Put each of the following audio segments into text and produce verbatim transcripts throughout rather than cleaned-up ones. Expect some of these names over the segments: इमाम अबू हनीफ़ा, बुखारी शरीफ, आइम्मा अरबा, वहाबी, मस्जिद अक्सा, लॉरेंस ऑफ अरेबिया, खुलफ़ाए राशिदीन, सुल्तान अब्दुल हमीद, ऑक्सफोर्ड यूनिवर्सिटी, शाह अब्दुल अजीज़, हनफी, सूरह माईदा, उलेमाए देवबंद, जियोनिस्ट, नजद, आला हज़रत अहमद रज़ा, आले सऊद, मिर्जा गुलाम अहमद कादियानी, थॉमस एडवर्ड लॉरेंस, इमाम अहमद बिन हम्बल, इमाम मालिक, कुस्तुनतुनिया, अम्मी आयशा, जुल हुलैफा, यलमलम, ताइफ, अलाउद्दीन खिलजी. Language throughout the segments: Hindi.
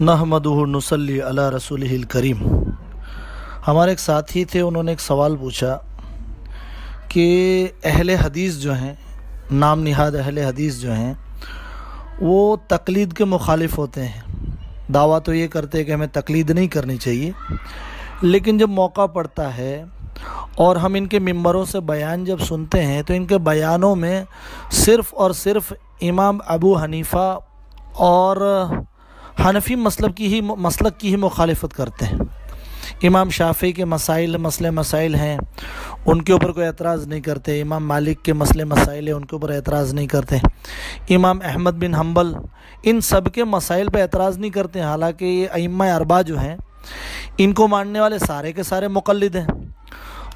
नहमदुहू नुसल्ली अला रसूलहिल करीम। हमारे एक साथी थे, उन्होंने एक सवाल पूछा कि अहले हदीस जो हैं, नाम निहाद अहले हदीस जो हैं, वो तकलीद के मुखालिफ होते हैं। दावा तो ये करते हैं कि हमें तकलीद नहीं करनी चाहिए, लेकिन जब मौका पड़ता है और हम इनके मिंबरों से बयान जब सुनते हैं तो इनके बयानों में सिर्फ़ और सिर्फ़ इमाम अबू हनीफ़ा और हनफी मसलब की ही मसलक की ही मुखालिफत करते हैं। इमाम शाफी के मसाइल मसले मसाइल हैं, उनके ऊपर कोई एतराज़ नहीं करते। इमाम मालिक के मसले मसाइल हैं, उनके ऊपर एतराज़ नहीं करते। इमाम अहमद बिन हम्बल, इन सब के मसाइल पर एतराज़ नहीं करते। हालांकि ये आइम्मा अरबा जो हैं, इनको मानने वाले सारे के सारे मुक़ल्लिद हैं।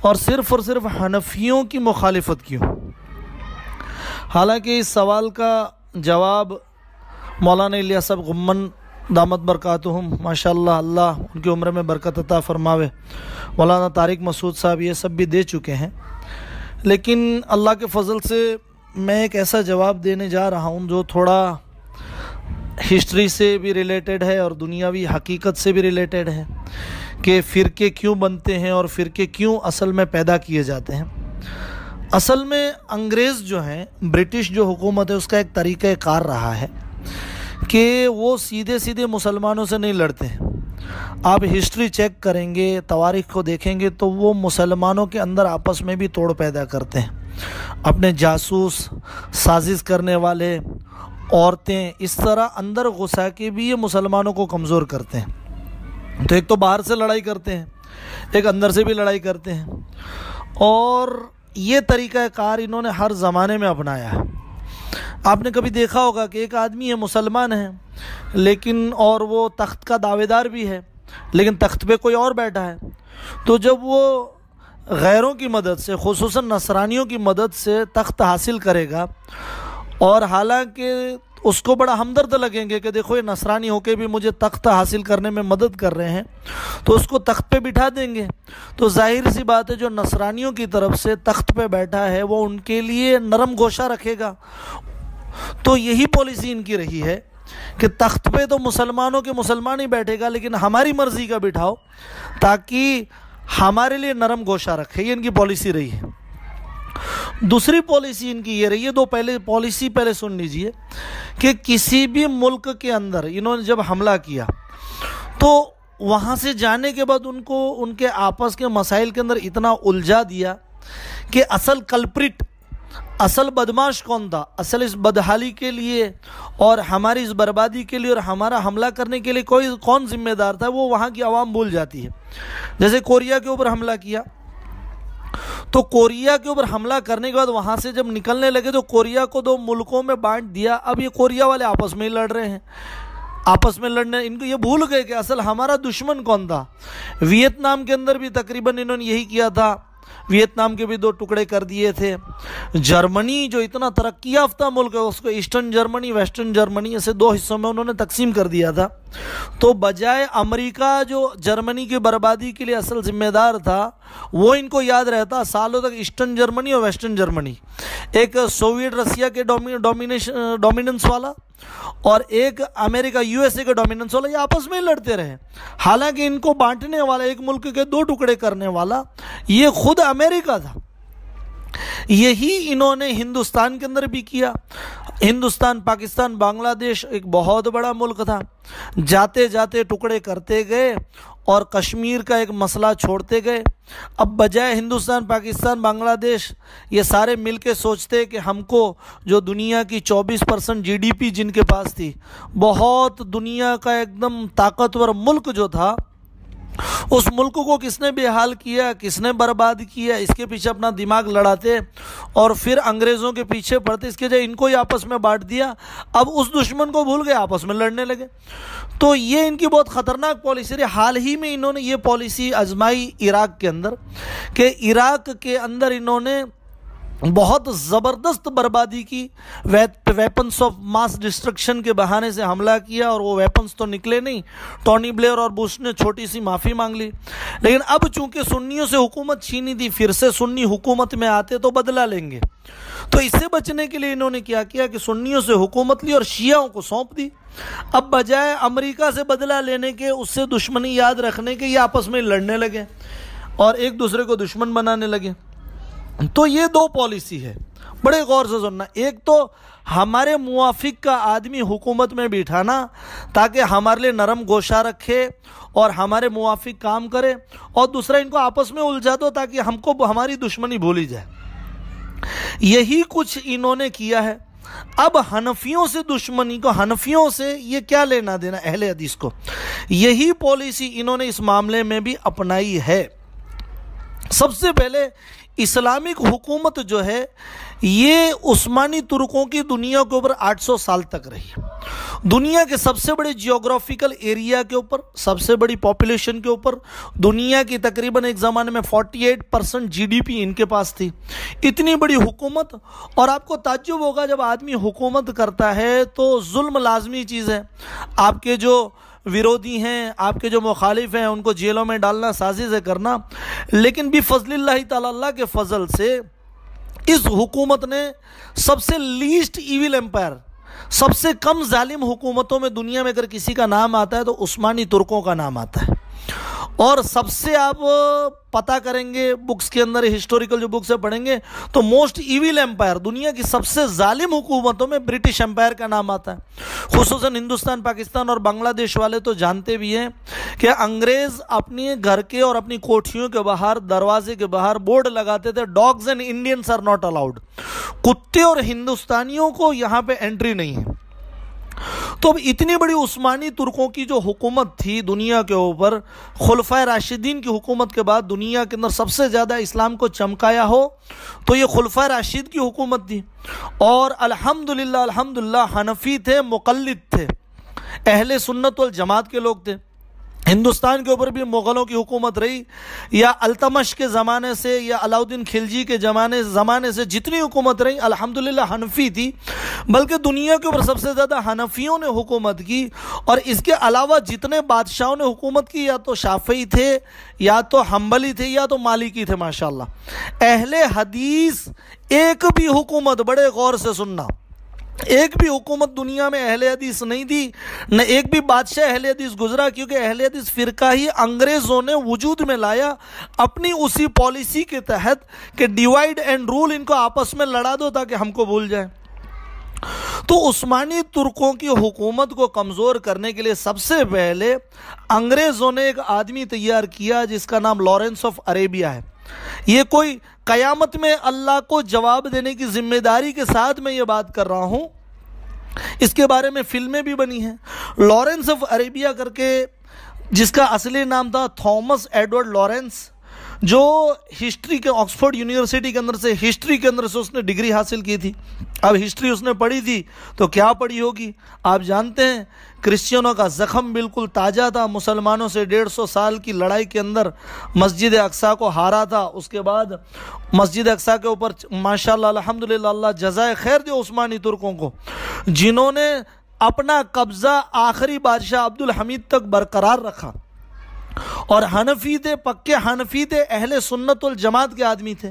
और सिर्फ़ और सिर्फ़ हनफियों की मुखालिफत क्यों? हालांकि इस सवाल का जवाब मौलाना इलियास गुम्मन दामत बरकातुहुम, माशाल्लाह, अल्लाह उनकी उम्र में बरकत अता फ़रमावे, मौलाना तारिक मसूद साहब ये सब भी दे चुके हैं। लेकिन अल्लाह के फ़ज़ल से मैं एक ऐसा जवाब देने जा रहा हूँ जो थोड़ा हिस्ट्री से भी रिलेटेड है और दुनियावी हकीकत से भी रिलेटेड है कि फ़िरके क्यों बनते हैं और फ़िरके क्यों असल में पैदा किए जाते हैं। असल में अंग्रेज़ जो हैं, ब्रिटिश जो हुकूमत है, उसका एक तरीक़ा कार रहा है कि वो सीधे सीधे मुसलमानों से नहीं लड़ते हैं। आप हिस्ट्री चेक करेंगे, तवारीख़ को देखेंगे तो वो मुसलमानों के अंदर आपस में भी तोड़ पैदा करते हैं। अपने जासूस, साजिश करने वाले, औरतें, इस तरह अंदर घुसा के भी ये मुसलमानों को कमज़ोर करते हैं। तो एक तो बाहर से लड़ाई करते हैं, एक अंदर से भी लड़ाई करते हैं, और ये तरीक़ा कार इन्होंने हर ज़माने में अपनाया है। आपने कभी देखा होगा कि एक आदमी है, मुसलमान है, लेकिन और वो तख्त का दावेदार भी है, लेकिन तख्त पे कोई और बैठा है। तो जब वो गैरों की मदद से, खुसूसन नसरानियों की मदद से तख्त हासिल करेगा, और हालांकि उसको बड़ा हमदर्द लगेंगे कि देखो ये नसरानी होके भी मुझे तख्त हासिल करने में मदद कर रहे हैं, तो उसको तख्त पे बिठा देंगे। तो जाहिर सी बात है, जो नसरानियों की तरफ से तख्त पे बैठा है वो उनके लिए नरम गोशा रखेगा। तो यही पॉलिसी इनकी रही है कि तख्त पे तो मुसलमानों के मुसलमान ही बैठेगा, लेकिन हमारी मर्ज़ी का बिठाओ ताकि हमारे लिए नरम गोशा रखे। ये इनकी पॉलिसी रही है। दूसरी पॉलिसी इनकी ये रही है, दो पहले पॉलिसी पहले सुन लीजिए, कि किसी भी मुल्क के अंदर इन्होंने जब हमला किया तो वहाँ से जाने के बाद उनको उनके आपस के मसाइल के अंदर इतना उलझा दिया कि असल कल्प्रिट, असल बदमाश कौन था, असल इस बदहाली के लिए और हमारी इस बर्बादी के लिए और हमारा हमला करने के लिए कोई कौन जिम्मेदार था, वो वहाँ की आवाम भूल जाती है। जैसे कोरिया के ऊपर हमला किया, तो कोरिया के ऊपर हमला करने के बाद वहाँ से जब निकलने लगे तो कोरिया को दो मुल्कों में बांट दिया। अब ये कोरिया वाले आपस में ही लड़ रहे हैं, आपस में लड़ने इनको ये भूल गए कि असल हमारा दुश्मन कौन था। वियतनाम के अंदर भी तकरीबन इन्होंने यही किया था, वियतनाम के भी दो टुकड़े कर दिए थे। जर्मनी जो इतना तरक्की याफ्ता मुल्क है, उसको ईस्टर्न जर्मनी, वेस्टर्न जर्मनी, ऐसे दो हिस्सों में उन्होंने तकसीम कर दिया था। तो बजाय अमेरिका जो जर्मनी की बर्बादी के लिए असल जिम्मेदार था, वो इनको याद रहता सालों तक ईस्टर्न जर्मनी और वेस्टर्न जर्मनी, एक सोवियत रसिया के डोमिनेशन डोमिनेंस वाला और एक अमेरिका यूएसए के डोमिनेंस वाला, ये आपस में ही लड़ते रहे। हालांकि इनको बांटने वाला, एक मुल्क के दो टुकड़े करने वाला, ये खुद अमेरिका था। यही इन्होंने हिंदुस्तान के अंदर भी किया। हिंदुस्तान, पाकिस्तान, बांग्लादेश एक बहुत बड़ा मुल्क था, जाते जाते टुकड़े करते गए और कश्मीर का एक मसला छोड़ते गए। अब बजाय हिंदुस्तान, पाकिस्तान, बांग्लादेश ये सारे मिलके सोचते कि हमको जो दुनिया की चौबीस परसेंट जीडीपी जिनके पास थी, बहुत दुनिया का एकदम ताकतवर मुल्क जो था, उस मुल्क को किसने बेहाल किया, किसने बर्बाद किया, इसके पीछे अपना दिमाग लड़ाते और फिर अंग्रेज़ों के पीछे पड़ते। इसके जगह इनको ही आपस में बांट दिया। अब उस दुश्मन को भूल गए, आपस में लड़ने लगे। तो ये इनकी बहुत ख़तरनाक पॉलिसी रही। हाल ही में इन्होंने ये पॉलिसी आजमाई इराक़ के अंदर, कि इराक़ के अंदर इन्होंने बहुत ज़बरदस्त बर्बादी की। वेपन्स ऑफ मास डिस्ट्रक्शन के बहाने से हमला किया और वो वेपन्स तो निकले नहीं। टॉनी ब्लेयर और बुश ने छोटी सी माफ़ी मांग ली, लेकिन अब चूंकि सुन्नियों से हुकूमत छीनी थी, फिर से सुन्नी हुकूमत में आते तो बदला लेंगे। तो इससे बचने के लिए इन्होंने क्या किया कि सुन्नियों से हुकूमत ली और शियाओं को सौंप दी। अब बजाय अमेरिका से बदला लेने के, उससे दुश्मनी याद रखने के, ये आपस में लड़ने लगे और एक दूसरे को दुश्मन बनाने लगे। तो ये दो पॉलिसी है, बड़े गौर से सुनना। एक तो हमारे मुवाफिक का आदमी हुकूमत में बिठाना ताकि हमारे लिए नरम गोशा रखे और हमारे मुवाफिक काम करे, और दूसरा इनको आपस में उलझा दो ताकि हमको हमारी दुश्मनी भूली जाए। यही कुछ इन्होंने किया है। अब हनफियों से दुश्मनी को, हनफियों से ये क्या लेना देना, अहले हदीस को, यही पॉलिसी इन्होंने इस मामले में भी अपनाई है। सबसे पहले इस्लामिक हुकूमत जो है ये उस्मानी तुर्कों की दुनिया के ऊपर आठ सौ साल तक रही। दुनिया के सबसे बड़े जियोग्राफिकल एरिया के ऊपर, सबसे बड़ी पॉपुलेशन के ऊपर, दुनिया की तकरीबन एक ज़माने में अड़तालीस परसेंट जीडीपी इनके पास थी। इतनी बड़ी हुकूमत। और आपको ताज्जुब होगा जब आदमी हुकूमत करता है तो जुल्म लाजमी चीज़ है। आपके जो विरोधी हैं, आपके जो मुखालिफ हैं, उनको जेलों में डालना, साजिशें करना। लेकिन भी फजलिल्लाह ताला के फजल से इस हुकूमत ने सबसे लीस्ट इविल एम्पायर, सबसे कम जालिम हुकूमतों में दुनिया में अगर किसी का नाम आता है तो उस्मानी तुर्कों का नाम आता है। और सबसे आप पता करेंगे बुक्स के अंदर, हिस्टोरिकल जो बुक्स है पढ़ेंगे, तो मोस्ट इविल एम्पायर, दुनिया की सबसे जालिम हुकूमतों में ब्रिटिश एम्पायर का नाम आता है। खुसूसन हिंदुस्तान, पाकिस्तान और बांग्लादेश वाले तो जानते भी हैं कि अंग्रेज़ अपने घर के और अपनी कोठियों के बाहर, दरवाजे के बाहर बोर्ड लगाते थे, dogs and Indians are not allowed, कुत्ते और हिंदुस्तानियों को यहाँ पर एंट्री नहीं है। तो अब इतनी बड़ी उस्मानी तुर्कों की जो हुकूमत थी दुनिया के ऊपर, खुलफ़ाए राशिदीन की हुकूमत के बाद दुनिया के अंदर सबसे ज़्यादा इस्लाम को चमकाया हो तो ये खुलफ़ाए राशिद की हुकूमत थी। और अल्हम्दुलिल्लाह अल्हम्दुलिल्लाह हनफी थे, मुक़ल्लिद थे, अहले सुन्नत व अल-जमाअत के लोग थे। हिंदुस्तान के ऊपर भी मुग़लों की हुकूमत रही, या अलतमश के ज़माने से या अलाउद्दीन खिलजी के ज़माने ज़माने से जितनी हुकूमत रही अल्हम्दुलिल्लाह हनफी थी। बल्कि दुनिया के ऊपर सबसे ज़्यादा हनफियों ने हुकूमत की। और इसके अलावा जितने बादशाहों ने हुकूमत की या तो शाफी थे, या तो हम्बली थे, या तो मालिकी थे। माशाल्लाह अहले हदीस एक भी हुकूमत, बड़े गौर से सुनना, एक भी हुकूमत दुनिया में अहले हदीस नहीं थी, न एक भी बादशाह अहले हदीस गुजरा, क्योंकि अहले हदीस फ़िरका ही अंग्रेज़ों ने वजूद में लाया अपनी उसी पॉलिसी के तहत कि डिवाइड एंड रूल, इनको आपस में लड़ा दो ताकि हमको भूल जाए। तो उस्मानी तुर्कों की हुकूमत को कमज़ोर करने के लिए सबसे पहले अंग्रेज़ों ने एक आदमी तैयार किया जिसका नाम लॉरेंस ऑफ अरेबिया है। ये कोई कयामत में अल्लाह को जवाब देने की जिम्मेदारी के साथ मैं ये बात कर रहा हूँ, इसके बारे में फिल्में भी बनी हैं। लॉरेंस ऑफ अरेबिया करके, जिसका असली नाम था थॉमस एडवर्ड लॉरेंस, जो हिस्ट्री के ऑक्सफोर्ड यूनिवर्सिटी के अंदर से हिस्ट्री के अंदर से उसने डिग्री हासिल की थी। अब हिस्ट्री उसने पढ़ी थी तो क्या पढ़ी होगी, आप जानते हैं क्रिश्चियनों का ज़ख़म बिल्कुल ताज़ा था, मुसलमानों से डेढ़ सौ साल की लड़ाई के अंदर मस्जिद अक्सा को हारा था। उसके बाद मस्जिद अक्सा के ऊपर माशाल्लाह अल्हम्दुलिल्लाह अल्लाह जज़ाए खैर दिया उस्मानी तुर्कों को, जिन्होंने अपना कब्ज़ा आखिरी बादशाह अब्दुल हमीद तक बरकरार रखा। और हनफी थे, पक्के हनफी थे, अहले सुन्नत वल जमात के आदमी थे।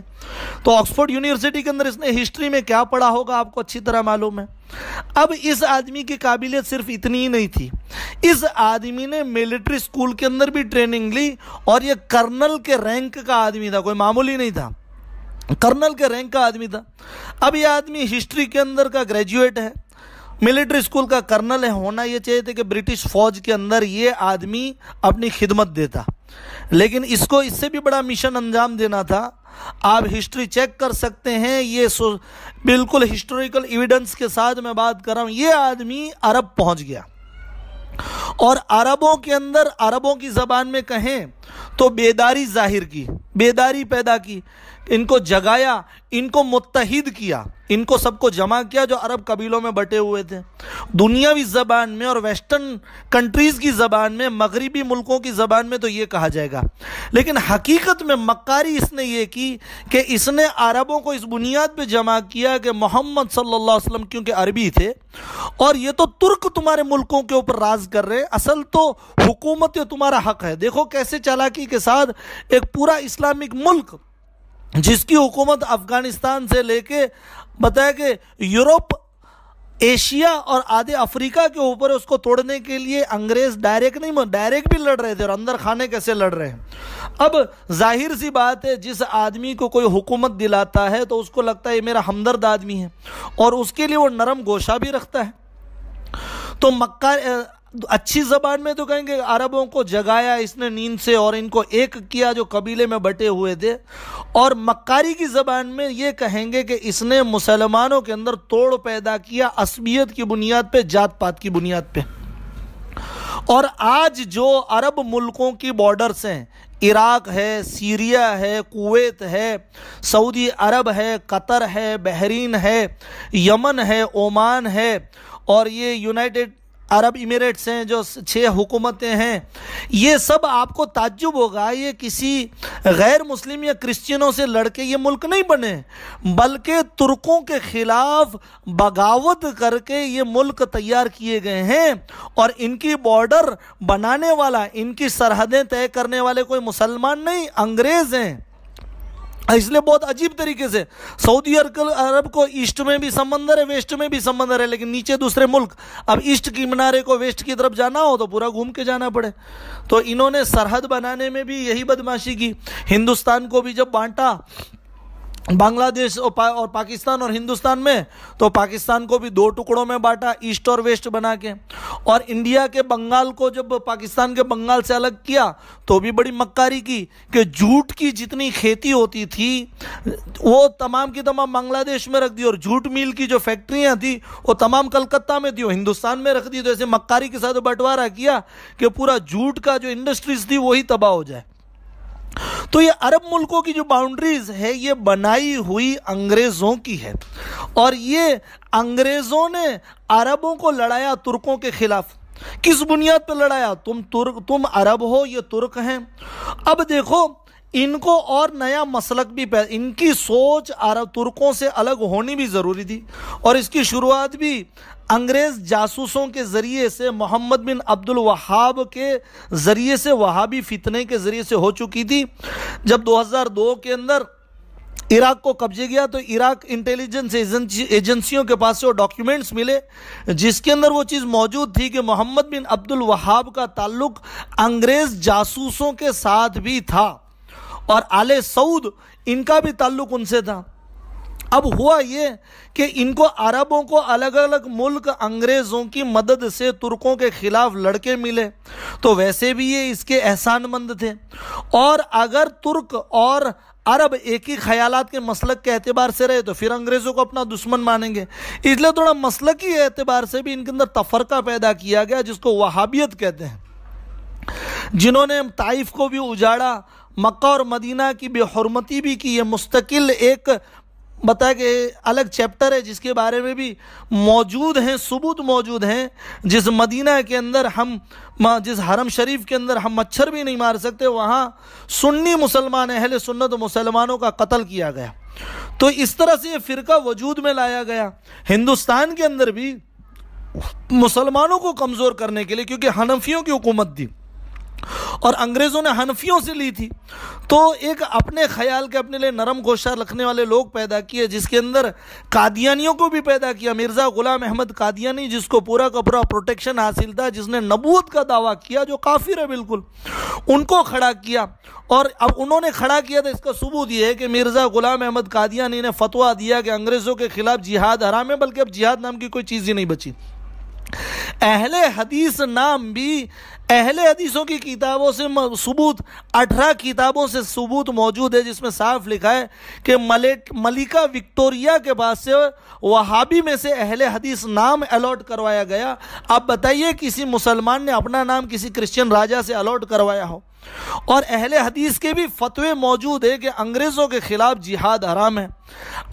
तो ऑक्सफोर्ड यूनिवर्सिटी के अंदर इसने हिस्ट्री में क्या पढ़ा होगा आपको अच्छी तरह मालूम है। अब इस आदमी की काबिलियत सिर्फ इतनी ही नहीं थी, इस आदमी ने मिलिट्री स्कूल के अंदर भी ट्रेनिंग ली और ये कर्नल के रैंक का आदमी था, कोई मामूली नहीं था, कर्नल के रैंक का आदमी था। अब यह आदमी हिस्ट्री के अंदर का ग्रेजुएट है, मिलिट्री स्कूल का कर्नल है, होना ये चाहिए था कि ब्रिटिश फ़ौज के अंदर ये आदमी अपनी खिदमत देता। लेकिन इसको इससे भी बड़ा मिशन अंजाम देना था। आप हिस्ट्री चेक कर सकते हैं, ये बिल्कुल हिस्टोरिकल एविडेंस के साथ मैं बात कर रहा हूँ। ये आदमी अरब पहुँच गया और अरबों के अंदर, अरबों की ज़बान में कहें तो बेदारी जाहिर की, बेदारी पैदा की इनको जगाया, इनको मुत्तहिद किया, इनको सबको जमा किया जो अरब कबीलों में बटे हुए थे। दुनियावी ज़बान में और वेस्टर्न कंट्रीज़ की ज़बान में, मगरिबी मुल्कों की ज़बान में तो ये कहा जाएगा, लेकिन हकीकत में मक्कारी इसने ये की कि इसने अरबों को इस बुनियाद पे जमा किया कि मोहम्मद सल्लल्लाहु अलैहि वसल्लम क्योंकि अरबी थे और ये तो तुर्क तुम्हारे मुल्कों के ऊपर राज कर रहे हैं, असल तो हुकूमत तुम्हारा हक है। देखो कैसे चालाकी के साथ एक पूरा इस्लामिक मुल्क जिसकी हुकूमत अफ़गानिस्तान से लेके बताया कि यूरोप, एशिया और आधे अफ्रीका के ऊपर, उसको तोड़ने के लिए अंग्रेज़ डायरेक्ट नहीं डायरेक्ट भी लड़ रहे थे और अंदर खाने कैसे लड़ रहे हैं। अब जाहिर सी बात है जिस आदमी को कोई हुकूमत दिलाता है तो उसको लगता है ये मेरा हमदर्द आदमी है और उसके लिए वो नरम गोशा भी रखता है। तो मक्का अच्छी ज़बान में तो कहेंगे अरबों को जगाया इसने नींद से और इनको एक किया जो कबीले में बटे हुए थे, और मक्कारी की ज़बान में ये कहेंगे कि इसने मुसलमानों के अंदर तोड़ पैदा किया असबियत की बुनियाद पे, जात पात की बुनियाद पे। और आज जो अरब मुल्कों की बॉर्डर्स हैं, इराक है, सीरिया है, कुवैत है, सऊदी अरब है, कतर है, बहरीन है, यमन है, ओमान है, और ये यूनाइटेड अरब इमिरेट्स हैं, जो छः हुकूमतें हैं, ये सब आपको ताज्जुब होगा ये किसी गैर मुस्लिम या क्रिश्चियनों से लड़के ये मुल्क नहीं बने, बल्कि तुर्कों के ख़िलाफ़ बगावत करके ये मुल्क तैयार किए गए हैं। और इनकी बॉर्डर बनाने वाला, इनकी सरहदें तय करने वाले कोई मुसलमान नहीं, अंग्रेज़ हैं। इसलिए बहुत अजीब तरीके से सऊदी अरब को ईस्ट में भी समंदर है, वेस्ट में भी समंदर है, लेकिन नीचे दूसरे मुल्क, अब ईस्ट की किनारे को वेस्ट की तरफ जाना हो तो पूरा घूम के जाना पड़े। तो इन्होंने सरहद बनाने में भी यही बदमाशी की। हिंदुस्तान को भी जब बांटा बांग्लादेश और, पा, और पाकिस्तान और हिंदुस्तान में, तो पाकिस्तान को भी दो टुकड़ों में बांटा, ईस्ट और वेस्ट बना के। और इंडिया के बंगाल को जब पाकिस्तान के बंगाल से अलग किया तो भी बड़ी मक्कारी की कि जूट की जितनी खेती होती थी वो तमाम की तमाम बांग्लादेश में रख दी, और जूट मिल की जो फैक्ट्रियाँ थी वो तमाम कलकत्ता में थी, वो हिंदुस्तान में रख दी। तो ऐसे मक्कारी के साथ बंटवारा किया कि पूरा जूट का जो इंडस्ट्रीज थी वही तबाह हो जाए। तो ये अरब मुल्कों की जो बाउंड्रीज है ये बनाई हुई अंग्रेज़ों की है, और ये अंग्रेज़ों ने अरबों को लड़ाया तुर्कों के ख़िलाफ़। किस बुनियाद पर लड़ाया? तुम तुर्क तुम अरब हो, ये तुर्क हैं। अब देखो इनको और नया मसलक भी पै इनकी सोच अरब तुर्कों से अलग होनी भी ज़रूरी थी, और इसकी शुरुआत भी अंग्रेज़ जासूसों के ज़रिए से, मोहम्मद बिन अब्दुल वहाब के ज़रिए से, वहाबी फितने के ज़रिए से हो चुकी थी। जब दो हज़ार दो के अंदर इराक़ को कब्जे किया तो इराक़ इंटेलिजेंस एजेंसियों के पास से वो डॉक्यूमेंट्स मिले जिसके अंदर वो चीज़ मौजूद थी कि मोहम्मद बिन अब्दुल वहाब का ताल्लुक़ अंग्रेज़ जासूसों के साथ भी था और आले सऊद इनका भी ताल्लुक़ उनसे था। अब हुआ ये कि इनको अरबों को अलग अलग मुल्क अंग्रेज़ों की मदद से तुर्कों के ख़िलाफ़ लड़के मिले, तो वैसे भी ये इसके एहसानमंद थे। और अगर तुर्क और अरब एक ही ख्यालात के मसलक के एतबार से रहे तो फिर अंग्रेज़ों को अपना दुश्मन मानेंगे, इसलिए थोड़ा मसलकी एतबार से भी इनके अंदर तफरका पैदा किया गया जिसको वहाबियत कहते हैं, जिन्होंने ताइफ को भी उजाड़ा, मक्का और मदीना की बेहुरमती भी की। ये मुस्तकिल एक बताया कि अलग चैप्टर है जिसके बारे में भी मौजूद हैं, सबूत मौजूद हैं। जिस मदीना के अंदर हम, जिस हरम शरीफ के अंदर हम मच्छर भी नहीं मार सकते, वहाँ सुन्नी मुसलमान अहले सुन्नत मुसलमानों का कत्ल किया गया। तो इस तरह से ये फ़िरका वजूद में लाया गया। हिंदुस्तान के अंदर भी मुसलमानों को कमज़ोर करने के लिए, क्योंकि हनफियों की हुकूमत थी और अंग्रेज़ों ने हनफियों से ली थी, तो एक अपने ख्याल के अपने लिए नरम गोशा रखने वाले लोग पैदा किए, जिसके अंदर कादियानियों को भी पैदा किया। मिर्जा गुलाम अहमद कादियानी जिसको पूरा का पूरा प्रोटेक्शन हासिल था, जिसने नबूवत का दावा किया, जो काफिर है बिल्कुल, उनको खड़ा किया। और अब उन्होंने खड़ा किया था, इसका सबूत यह है कि मिर्ज़ा गुलाम अहमद कादियानी ने फतवा दिया कि अंग्रेज़ों के ख़िलाफ़ जिहाद हराम है, बल्कि अब जिहाद नाम की कोई चीज़ ही नहीं बची। अहले हदीस नाम भी, अहले हदीसों की किताबों से सबूत, अठारह किताबों से सबूत मौजूद है जिसमें साफ लिखा है कि मलेट मलिका विक्टोरिया के पास से वहाबी में से अहले हदीस नाम अलॉट करवाया गया। आप बताइए किसी मुसलमान ने अपना नाम किसी क्रिश्चियन राजा से अलॉट करवाया हो? और अहले हदीस के भी फतवे मौजूद है कि अंग्रेज़ों के ख़िलाफ़ जिहाद हराम है।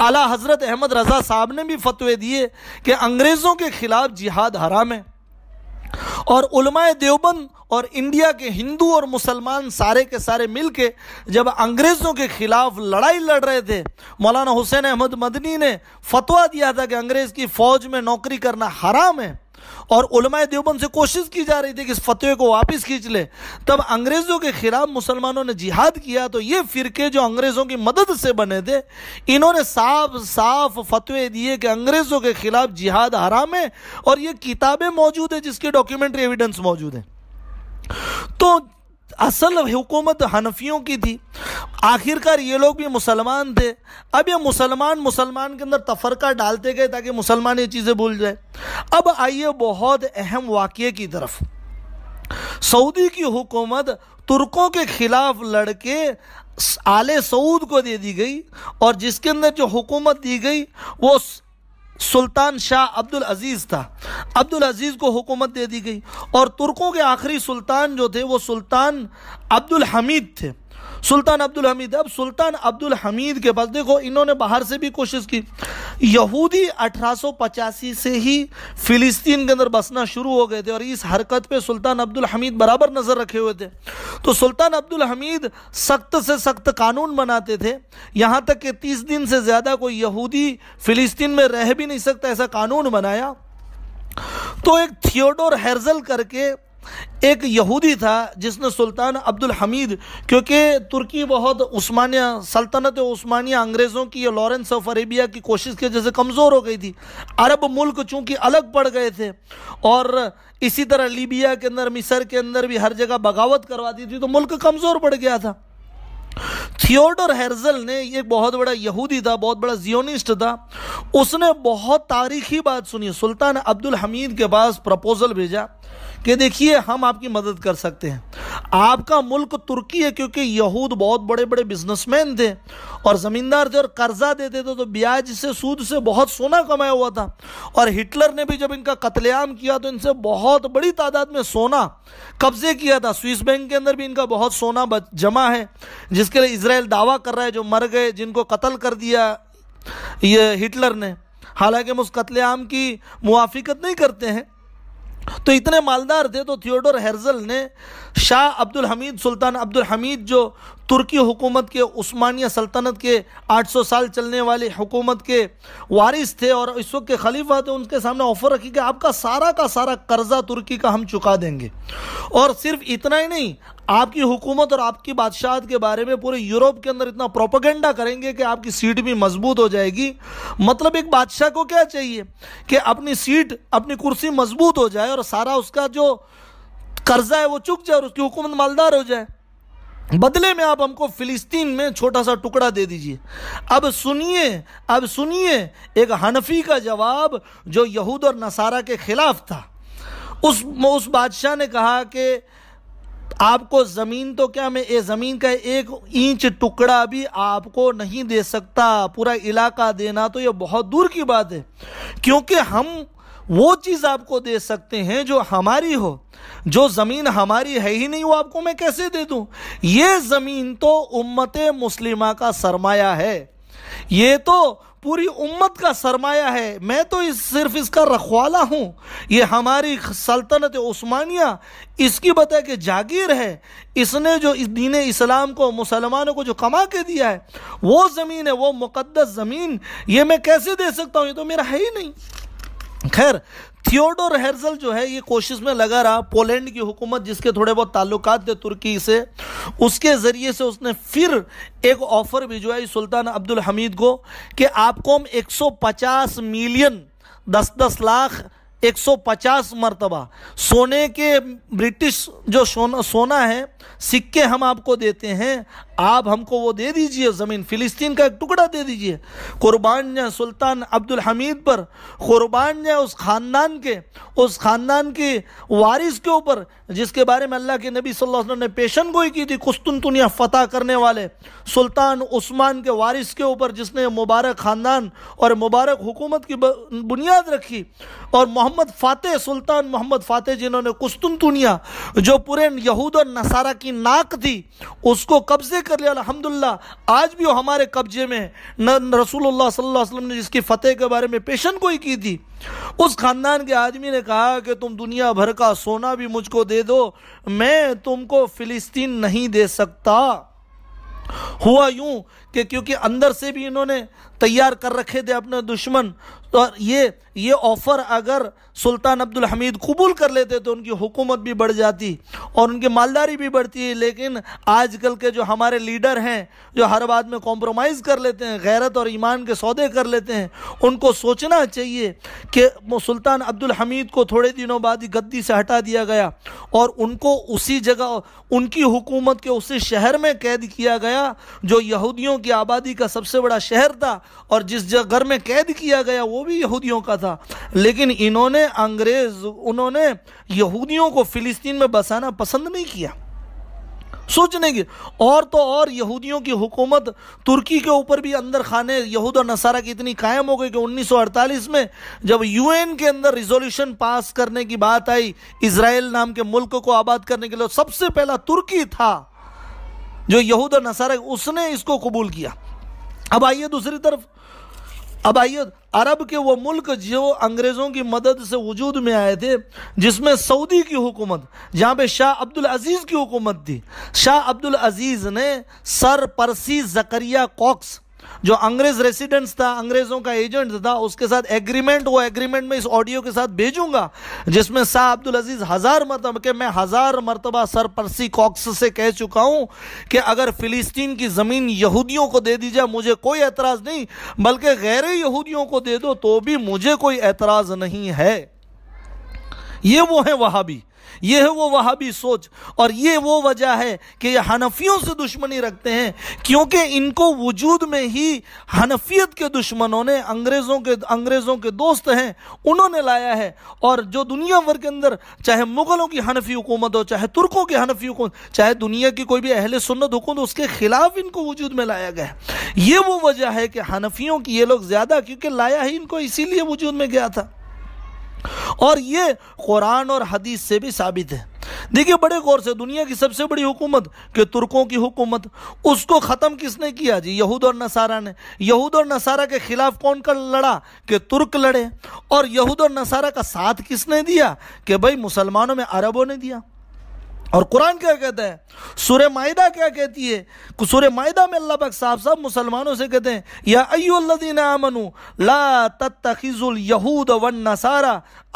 आला हज़रत अहमद रज़ा साहब ने भी फतवे दिए कि अंग्रेज़ों के ख़िलाफ़ जिहाद हराम है। और उलेमाए देवबंद और इंडिया के हिंदू और मुसलमान सारे के सारे मिल के जब अंग्रेज़ों के ख़िलाफ़ लड़ाई लड़ रहे थे, मौलाना हुसैन अहमद मदनी ने फतवा दिया था कि अंग्रेज़ की फ़ौज में नौकरी करना हराम है। और उलेमाए देवबंद से कोशिश की जा रही थी कि इस फतवे को वापस खींच ले। तब अंग्रेज़ों के ख़िलाफ़ मुसलमानों ने जिहाद किया तो ये फ़िरके जो अंग्रेज़ों की मदद से बने थे, इन्होंने साफ साफ फतवे दिए कि अंग्रेज़ों के ख़िलाफ़ जिहाद हराम है। और ये किताबें मौजूद हैं जिसके डॉक्यूमेंट्री एविडेंस मौजूद हैं। तो असल हुकूमत हनफियों की थी। आखिरकार ये लोग भी मुसलमान थे। अब ये मुसलमान मुसलमान के अंदर तफरका डालते गए ताकि मुसलमान ये चीज़ें भूल जाए। अब आइए बहुत अहम वाक़े की तरफ। सऊदी की हुकूमत तुर्कों के ख़िलाफ़ लड़के आले सऊद को दे दी गई, और जिसके अंदर जो हुकूमत दी गई वो सुल्तान शाह अब्दुल अजीज़ था। अब्दुल अजीज़ को हुकूमत दे दी गई, और तुर्कों के आखिरी सुल्तान जो थे वो सुल्तान अब्दुल हमीद थे। सुल्तान अब्दुल हमीद। अब सुल्तान अब्दुल हमीद के पास देखो, इन्होंने बाहर से भी कोशिश की। यहूदी अठारह सौ पचासी से ही फ़िलिस्तीन के अंदर बसना शुरू हो गए थे, और इस हरकत पे सुल्तान अब्दुल हमीद बराबर नज़र रखे हुए थे। तो सुल्तान अब्दुल हमीद सख्त से सख्त कानून बनाते थे, यहाँ तक कि तीस दिन से ज़्यादा कोई यहूदी फ़िलिस्तीन में रह भी नहीं सकता, ऐसा कानून बनाया। तो एक थियोडोर हर्ज़ल करके एक यहूदी था जिसने सुल्तान अब्दुल हमीद, क्योंकि तुर्की बहुत उस्मानिया सल्तनत उस्मानिया अंग्रेज़ों की या लॉरेंस ऑफ अरेबिया की कोशिश की वजह से कमज़ोर हो गई थी। अरब मुल्क चूँकि अलग पड़ गए थे, और इसी तरह लीबिया के अंदर मिस्र के अंदर भी हर जगह बगावत करवाती थी, तो मुल्क कमज़ोर पड़ गया था। थियोडोर हर्ज़ल ने, एक बहुत बड़ा यहूदी था, बहुत बड़ा जियोनिस्ट था, उसने बहुत तारीखी बात सुनी। सुल्तान अब्दुल हमीद के पास प्रपोज़ल भेजा कि देखिए हम आपकी मदद कर सकते हैं, आपका मुल्क तुर्की है, क्योंकि यहूद बहुत बड़े बड़े बिजनेसमैन थे और ज़मींदार थे और कर्जा देते थे, तो ब्याज से सूद से बहुत सोना कमाया हुआ था। और हिटलर ने भी जब इनका कत्लेआम किया तो इनसे बहुत बड़ी तादाद में सोना कब्जे किया था। स्विस बैंक के अंदर भी इनका बहुत सोना जमा है, जिसके लिए इसराइल दावा कर रहा है, जो मर गए, जिनको कत्ल कर दिया ये हिटलर ने। हालांकि हम उस कत्लेआम की मुआफ़िकत नहीं करते हैं। तो इतने मालदार थे। तो थियोडोर हर्ज़ल ने शाह अब्दुल हमीद, सुल्तान अब्दुल हमीद जो तुर्की हुकूमत के उस्मानिया सल्तनत के आठ सौ साल चलने वाली हुकूमत के वारिस थे और इस वक्त के खलीफा थे, उनके सामने ऑफ़र रखी कि आपका सारा का सारा कर्ज़ा तुर्की का हम चुका देंगे, और सिर्फ इतना ही नहीं, आपकी हुकूमत और आपकी बादशाहत के बारे में पूरे यूरोप के अंदर इतना प्रोपेगेंडा करेंगे कि आपकी सीट भी मजबूत हो जाएगी। मतलब एक बादशाह को क्या चाहिए कि अपनी सीट, अपनी कुर्सी मजबूत हो जाए और सारा उसका जो कर्जा है वो चुक जाए और उसकी हुकूमत मालदार हो जाए। बदले में आप हमको फ़िलिस्तीन में छोटा सा टुकड़ा दे दीजिए। अब सुनिए, अब सुनिए एक हनफी का जवाब जो यहूद और नसारा के ख़िलाफ़ था। उस उस बादशाह ने कहा कि आपको ज़मीन तो क्या, मैं ये ज़मीन का एक इंच टुकड़ा भी आपको नहीं दे सकता, पूरा इलाका देना तो ये बहुत दूर की बात है, क्योंकि हम वो चीज़ आपको दे सकते हैं जो हमारी हो। जो ज़मीन हमारी है ही नहीं वो आपको मैं कैसे दे दूँ? ये ज़मीन तो उम्मते मुस्लिमा का सरमाया है, ये तो पूरी उम्मत का सरमाया है, मैं तो इस सिर्फ इसका रखवाला हूँ। ये हमारी सल्तनत उस्मानिया, इसकी बता के जागीर है, इसने जो इस दीन इस्लाम को मुसलमानों को जो कमा के दिया है वो ज़मीन है, वो मुक़द्दस ज़मीन, ये मैं कैसे दे सकता हूँ? ये तो मेरा है ही नहीं। खैर, थियोडोर हर्ज़ल जो है ये कोशिश में लगा रहा। पोलैंड की हुकूमत, जिसके थोड़े बहुत ताल्लुकात थे तुर्की से, उसके ज़रिए से उसने फिर एक ऑफ़र भिजवाई सुल्तान अब्दुल हमीद को कि आपको हम एक सौ पचास मिलियन, दस दस लाख एक सौ पचास मरतबा सोने के ब्रिटिश जो सोना सोना है सिक्के हम आपको देते हैं, आप हमको वो दे दीजिए, ज़मीन फ़िलिस्तीन का एक टुकड़ा दे दीजिए। क़ुरबान जाए सुल्तान अब्दुल हमीद पर, क़ुरबान जाए उस ख़ानदान के उस ख़ानदान के वारिस के ऊपर जिसके बारे में अल्लाह के नबी सल्लल्लाहु अलैहि वसल्लम ने पेशन गोई की थी, कुस्तुनतुनिया फ़तह करने वाले सुल्तान उस्मान के वारिस के ऊपर, जिसने मुबारक ख़ानदान और मुबारक हुकूमत की बुनियाद रखी। और मोहम्मद मोहम्मद फ़ातह, सुल्तान मोहम्मद फ़ातह जिन्होंने कुस्तुनतुनिया जो पूरे यहूद और नसारा की नाक थी उसको कब्जे कर लिया। अल्हम्दुलिल्लाह आज भी वो हमारे कब्जे में। रसूलुल्लाह सल्लल्लाहु अलैहि वसल्लम ने जिसकी फ़तेह के बारे में पेशन गोई की थी, उस ख़ानदान के आदमी ने कहा कि तुम दुनिया भर का सोना भी मुझको दे दो, मैं तुमको फ़िलिस्तीन नहीं दे सकता। हुआ यूं कि क्योंकि अंदर से भी इन्होंने तैयार कर रखे थे अपने दुश्मन, तो ये ये ऑफ़र अगर सुल्तान अब्दुल हमीद कबूल कर लेते तो उनकी हुकूमत भी बढ़ जाती और उनकी मालदारी भी बढ़ती है। लेकिन आजकल के जो हमारे लीडर हैं जो हर बात में कॉम्प्रोमाइज़ कर लेते हैं, गैरत और ईमान के सौदे कर लेते हैं, उनको सोचना चाहिए कि सुल्तान अब्दुल हमीद को थोड़े दिनों बाद ही गद्दी से हटा दिया गया और उनको उसी जगह उनकी हुकूमत के उसी शहर में कैद किया गया जो यहूदियों की आबादी का सबसे बड़ा शहर था और जिस घर में कैद किया गया वो भी यहूदियों का था। लेकिन इन्होंने अंग्रेज उन्होंने यहूदियों को फिलिस्तीन में बसाना पसंद नहीं किया। सोचने की, और तो और यहूदियों की हुकूमत तुर्की के ऊपर भी अंदर खाने यहूद और नसारा की इतनी कायम हो गई कि उन्नीस सौ अड़तालीस में जब यूएन के अंदर रिजोल्यूशन पास करने की बात आई इसराइल नाम के मुल्क को आबाद करने के लिए, सबसे पहला तुर्की था जो यहूद और नसारा, उसने इसको कबूल किया। अब आइए दूसरी तरफ, अब आइए अरब के वो मुल्क जो अंग्रेज़ों की मदद से वजूद में आए थे, जिसमें सऊदी की हुकूमत, जहाँ पे शाह अब्दुल अजीज़ की हुकूमत थी। शाह अब्दुल अजीज़ ने सर परसी जकरिया कॉक्स जो अंग्रेज़ रेसिडेंट्स था, अंग्रेज़ों का एजेंट था, उसके साथ एग्रीमेंट, वो एग्रीमेंट में इस ऑडियो के साथ भेजूंगा जिसमें शाह अब्दुल अजीज़ हज़ार मरतबा के मैं हज़ार मरतबा सर परसी कॉक्स से कह चुका हूँ कि अगर फ़िलिस्तीन की ज़मीन यहूदियों को दे दी जाए मुझे कोई एतराज़ नहीं, बल्कि गैर यहूदियों को दे दो तो भी मुझे कोई एतराज़ नहीं है। ये वो है वहाबी, ये है वो वहाबी सोच, और ये वो वजह है कि ये हनफियों से दुश्मनी रखते हैं क्योंकि इनको वजूद में ही हनफियत के दुश्मनों ने, अंग्रेज़ों के अंग्रेज़ों के दोस्त हैं, उन्होंने लाया है। और जो दुनिया भर के अंदर चाहे मुग़लों की हनफी हुकूमत हो, चाहे तुर्कों की हनफी हुकूमत, चाहे दुनिया की कोई भी अहले सुन्नत हुकूमत, उसके ख़िलाफ़ इनको वजूद में लाया गया। ये वो वजह है कि हनफियों की ये लोग ज़्यादा, क्योंकि लाया ही इनको इसीलिए वजूद में गया था। और ये कुरान और हदीस से भी साबित है। देखिए बड़े गौर से, दुनिया की सबसे बड़ी हुकूमत कि तुर्कों की हुकूमत, उसको ख़त्म किसने किया जी? यहूद और नसारा ने। यहूद और नसारा के ख़िलाफ़ कौन कर लड़ा? कि तुर्क लड़े। और यहूद और नसारा का साथ किसने दिया? कि भाई मुसलमानों में अरबों ने दिया। और कुरान क्या कहता है, सूरह माईदा क्या कहती है? सूरह माईदा में अल्लाह पाक साहब साहब मुसलमानों से कहते हैं, या अय्युहल्लज़ीना आमनू ला तत्तखिज़ुल यहूद वन नसारा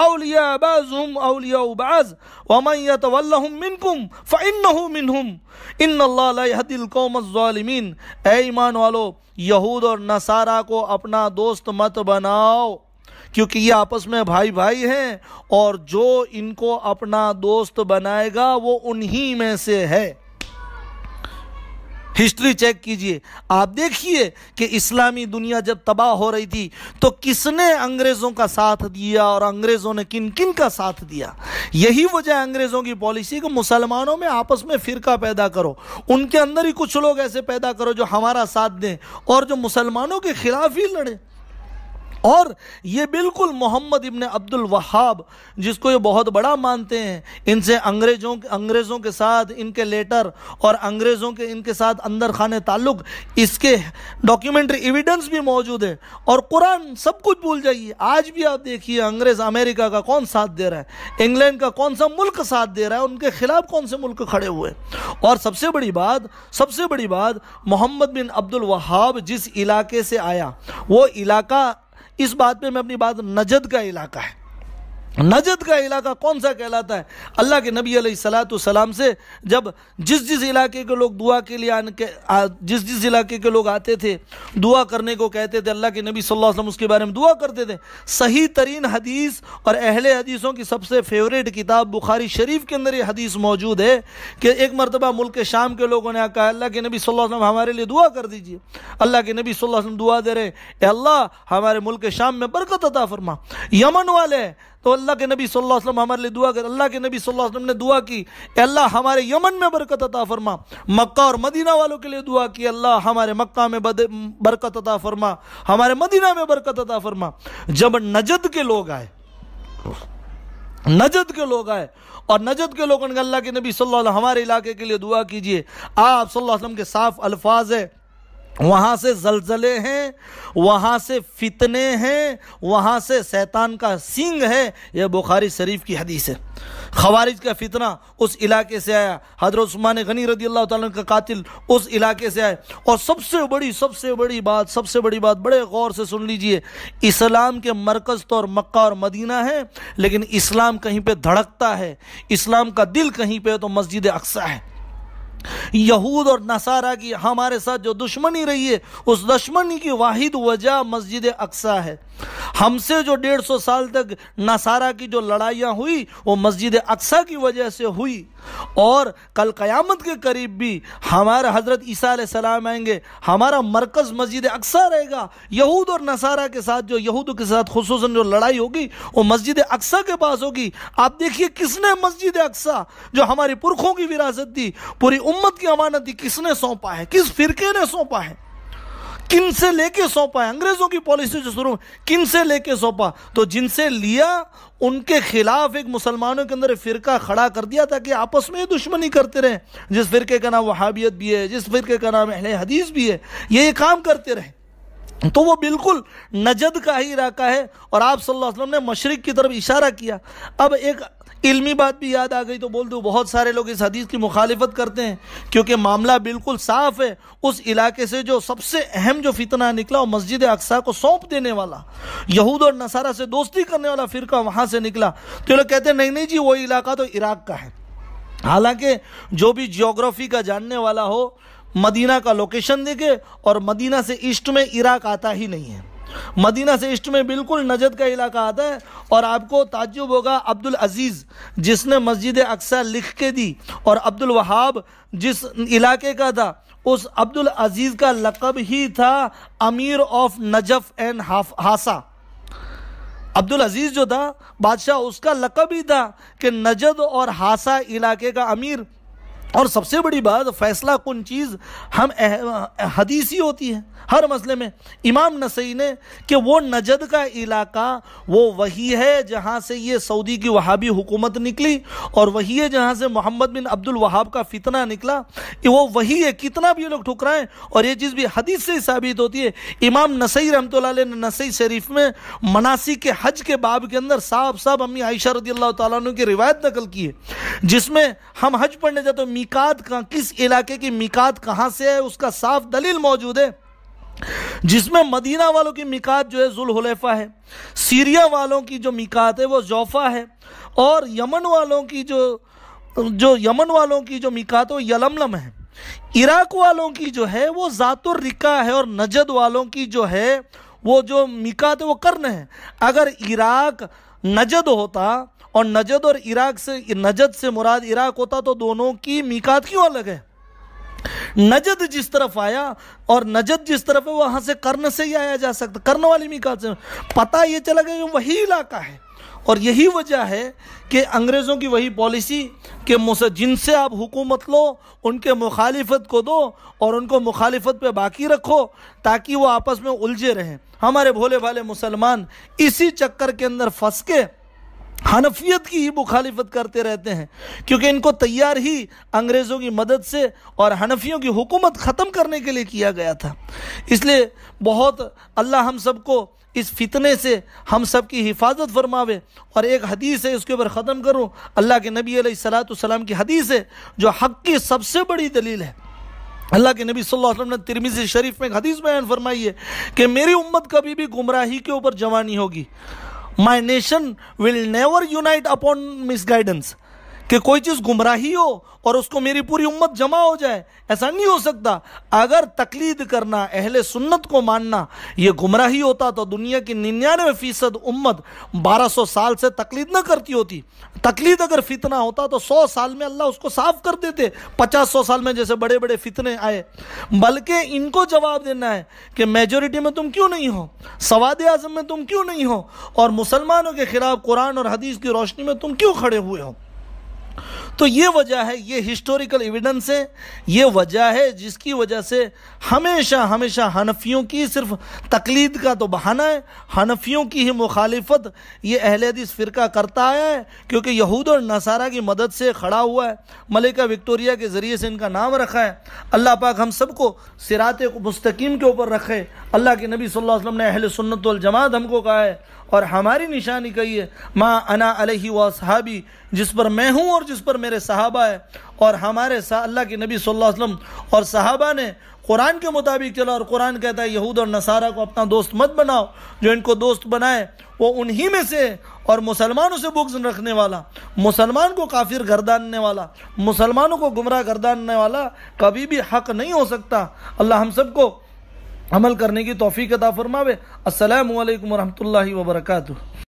औलिया बाज़ुहुम औलिया बाज़ व मन यतवल्लहुम मिनकुम फ़इन्नहु मिनहुम इन्नल्लाह ला यहदिल कौमज़ ज़ालिमीन। ऐ ईमान वालो, यहूद और नसारा को अपना दोस्त मत बनाओ क्योंकि ये आपस में भाई भाई हैं और जो इनको अपना दोस्त बनाएगा वो उन्हीं में से है। हिस्ट्री चेक कीजिए, आप देखिए कि इस्लामी दुनिया जब तबाह हो रही थी तो किसने अंग्रेज़ों का साथ दिया और अंग्रेज़ों ने किन किन का साथ दिया। यही वजह अंग्रेज़ों की पॉलिसी कि मुसलमानों में आपस में फ़िरका पैदा करो, उनके अंदर ही कुछ लोग ऐसे पैदा करो जो हमारा साथ दें और जो मुसलमानों के ख़िलाफ़ ही लड़ें। और ये बिल्कुल मोहम्मद बिन अब्दुल वहाब, जिसको ये बहुत बड़ा मानते हैं, इनसे अंग्रेज़ों अंग्रेज़ों के साथ इनके लेटर और अंग्रेज़ों के इनके साथ अंदर खाने ताल्लुक़, इसके डॉक्यूमेंट्री एविडेंस भी मौजूद है। और कुरान सब कुछ भूल जाइए, आज भी आप देखिए अंग्रेज़ अमेरिका का कौन साथ दे रहा है, इंग्लैंड का कौन सा मुल्क साथ दे रहा है, उनके ख़िलाफ़ कौन से मुल्क खड़े हुए। और सबसे बड़ी बात सबसे बड़ी बात मोहम्मद बिन अब्दुल वहाब जिस इलाके से आया वो इलाका, इस बात पे मैं अपनी बात, नजद का इलाका है। नजद का इलाका कौन सा कहलाता है? अल्लाह के नबी अलैहिस्सलातु वस्सलाम से जब जिस जिस इलाके के लोग दुआ के लिए आने के जिस जिस इलाके के लोग आते थे दुआ करने को कहते थे, अल्लाह के नबी सल्लल्लाहु अलैहि वसल्लम उसके बारे में दुआ करते थे। सही तरीन हदीस और अहले हदीसों की सबसे फेवरेट किताब बुखारी शरीफ के अंदर ये हदीस मौजूद है कि एक मरतबा मुल्क शाम के लोगों ने कहा, अल्लाह के नबी सल्लल्लाहु अलैहि वसल्लम हमारे लिए दुआ कर दीजिए। अल्लाह के नबी सल्लल्लाहु अलैहि वसल्लम दुआ दे रहे, अल्लाह हमारे मुल्क शाम में बरकत अता फरमा। यमन वाले तो अल्लाह के नबी सल्लल्लाहु अलैहि वसल्लम हमारे लिए दुआ कर, अल्लाह के नबी सल्लल्लाहु अलैहि वसल्लम ने दुआ की, अल्लाह हमारे यमन में बरकत अता फरमा। मक्का और मदीना वालों के लिए दुआ की, अल्लाह हमारे मक्का में बरकत अता फरमा, हमारे मदीना में बरकत अता फरमा। जब नजद के लोग आए नजद के लोग आए और नजद के लोगों ने अल्लाह के नबी सल्लल्लाहु अलैहि वसल्लम हमारे इलाके के लिए दुआ कीजिए। आप सल्लल्लाहु अलैहि वसल्लम के साफ अल्फाज है, वहाँ से जलजले हैं, वहाँ से फितने हैं, वहाँ से शैतान का सींग है। यह बुखारी शरीफ की हदीस है। खवारिज का फितना उस इलाके से आया, हज़रत उस्मान गनी रदी अल्लाह ताला का कातिल उस इलाके से आए। और सबसे बड़ी सबसे बड़ी बात सबसे बड़ी बात बड़े गौर से सुन लीजिए, इस्लाम के मरकज़ तो और मक्का और मदीना है, लेकिन इस्लाम कहीं पर धड़कता है, इस्लाम का दिल कहीं पर तो मस्जिद अक्सा है। यहूद और नसारा की हमारे साथ जो दुश्मनी रही है, उस दुश्मनी की वाहिद वजह मस्जिद अक्सा है। हमसे जो डेढ़ सौ साल तक नसारा की जो लड़ाइयाँ हुई वो मस्जिद अक्सा की वजह से हुई। और कल क़यामत के करीब भी हमारा हज़रत ईसा अलैहिस्सलाम आएंगे, हमारा मरकज़ मस्जिद अक्सा रहेगा। यहूद और नसारा के साथ जो यहूद के साथ खुसूसन जो लड़ाई होगी वो मस्जिद अक्सा के पास होगी। आप देखिए किसने मस्जिद अक्सा, जो हमारी पुरखों की विरासत थी, पूरी उम्मत की अमानत थी, किसने सौंपा है? किस फिरके ने सौंपा है? किन से लेके सौंपा है? अंग्रेजों की पॉलिसी से शुरू किन से लेके सौंपा? तो जिनसे लिया उनके खिलाफ एक मुसलमानों के अंदर फिरका खड़ा कर दिया ताकि आपस में दुश्मनी करते रहें। जिस फिरके का नाम वहाबियत भी है, जिस फिरके का नाम अहले हदीस भी है, ये काम करते रहें। तो वो बिल्कुल नजद का ही इलाका है। और आप सल्लल्लाहु अलैहि वसल्लम ने मशरिक की तरफ इशारा किया। अब एक इल्मी बात भी याद आ गई तो बोल दूँ, बहुत सारे लोग इस हदीस की मुखालिफत करते हैं क्योंकि मामला बिल्कुल साफ़ है। उस इलाके से जो सबसे अहम जो फितना निकला वो मस्जिद अक्सा को सौंप देने वाला, यहूद और नसारा से दोस्ती करने वाला फिरका वहाँ से निकला। तो लोग कहते हैं नहीं नहीं जी, वो इलाका तो इराक़ का है। हालाँकि जो भी जियोग्राफी का जानने वाला हो, मदीना का लोकेशन देखे, और मदीना से ईस्ट में इराक़ आता ही नहीं है। मदीना से ईस्ट में बिल्कुल नजद का इलाका आता है। और आपको ताज्जुब होगा, अब्दुल अजीज़ जिसने मस्जिद अक्सा लिख के दी और अब्दुल वहाब जिस इलाके का था, उस अब्दुल अजीज़ का लक़ब ही था अमीर ऑफ नजफ़ एंड हासा। अब्दुल अजीज़ जो था बादशाह, उसका लक़ब ही था कि नजद और हासा इलाके का अमीर। और सबसे बड़ी बात, फ़ैसला कुन चीज़ हम हदीसी होती है हर मसले में। इमाम नसई ने कि वो नजद का इलाका वो वही है जहाँ से ये सऊदी की वहाबी हुकूमत निकली, और वही है जहाँ से मोहम्मद बिन अब्दुल वहाब का फितना निकला, कि वो वही है। कितना भी ये लोग ठुकराएं, और ये चीज़ भी हदीस से साबित होती है। इमाम नसई रहमतुल्लाह अलैह ने नसई शरीफ में मनासी के हज के बाब के अंदर साफ साफ अम्मी आयशा रज़ियल्लाहु तआला अन्हा की रिवायत नकल की है, जिसमें हम हज पढ़ने जाते हैं मीकात का, किस इलाके की मीकात कहाँ से है, उसका साफ दलील मौजूद है। जिसमें मदीना वालों की मीकात जो है जुल हुलैफा है, सीरिया वालों की जो मीकात है वो जोफा है, और यमन वालों की जो जो यमन वालों की जो मीकात है वो यलमलम है। इराक वालों की जो है वो ज़ातुर रिका है, और नजद वालों की जो है वो जो मीकात है वो कर्न है। अगर इराक नजद होता, और नजद और इराक से नजद से मुराद इराक होता, तो दोनों की मीकात क्यों अलग है? नजद जिस तरफ आया और नजद जिस तरफ है, वहां से कर्न से ही आया जा सकता, कर्न वाली मीकात से। पता ये चला गया कि वही इलाका है। और यही वजह है कि अंग्रेज़ों की वही पॉलिसी कि जिनसे आप हुकूमत लो उनके मुखालिफत को दो और उनको मुखालिफत पे बाकी रखो ताकि वो आपस में उलझे रहें। हमारे भोले भाले मुसलमान इसी चक्कर के अंदर फंस के हनफियत की ही मुखालिफत करते रहते हैं, क्योंकि इनको तैयार ही अंग्रेज़ों की मदद से और हनफियों की हुकूमत ख़त्म करने के लिए किया गया था। इसलिए बहुत अल्लाह हम सबको इस फितने से हम सब की हिफाजत फरमावे। और एक हदीस है, उसके ऊपर ख़त्म करूं, अल्लाह के नबी अलैहिस्सलातु वस्सलाम की हदीस है जो हक़ की सबसे बड़ी दलील है। अल्लाह के नबी सल्लल्लाहु अलैहि वसल्लम ने तिर्मिज़ी शरीफ में एक हदीस बयान फरमाई है कि मेरी उम्मत कभी भी गुमराही के ऊपर जवानी होगी। My nation will never unite upon miss guidance, कि कोई चीज़ गुमराही हो और उसको मेरी पूरी उम्मत जमा हो जाए, ऐसा नहीं हो सकता। अगर तकलीद करना, अहले सुन्नत को मानना ये गुमराही होता तो दुनिया की निन्यानवे फ़ीसद उम्मत बारह सौ साल से तकलीद न करती होती। तकलीद अगर फितना होता तो सौ साल में अल्लाह उसको साफ कर देते, पचास सौ साल में जैसे बड़े बड़े फितने आए। बल्कि इनको जवाब देना है कि मेजोरिटी में तुम क्यों नहीं हो, सवाद आज़म में तुम क्यों नहीं हो, और मुसलमानों के खिलाफ कुरान और हदीस की रोशनी में तुम क्यों खड़े हुए हो। तो ये वजह है, ये हिस्टोरिकल एविडेंस है, ये वजह है जिसकी वजह से हमेशा हमेशा हनफियों की सिर्फ तकलीद का तो बहाना है, हनफियों की ही मुखालिफत ये अहले हदीस फ़िरका करता आया है, क्योंकि यहूद और नसारा की मदद से खड़ा हुआ है, मलिका विक्टोरिया के ज़रिए से इनका नाम रखा है। अल्लाह पाक हम सबको सिरात मुस्तकीम के ऊपर रखे। अल्लाह के नबी सल्लल्लाहु अलैहि वसल्लम ने अहले सुन्नत व अल-जमाअत हमको कहा है और हमारी निशानी कही है मा अना अलैहि व असहाबी, जिस पर मैं हूँ और जिस पर मेरे सहाबा है। और हमारे अल्लाह के नबी सल्लल्लाहु अलैहि वसल्लम और सहाबा ने कुरान के मुताबिक चला, और कुरान कहता है यहूद और नसारा को अपना दोस्त मत बनाओ, जो इनको दोस्त बनाए वो उन्हीं में से, और मुसलमानों से बुग़्ज़ रखने वाला, मुसलमान को काफिर गर्दानने वाला, मुसलमानों को गुमराह गर्दानने वाला कभी भी हक़ नहीं हो सकता। अल्लाह हम सबको अमल करने की तौफीक अता फरमावे। अस्सलामु अलैकुम वरहमतुल्लाहि वबरकातुह।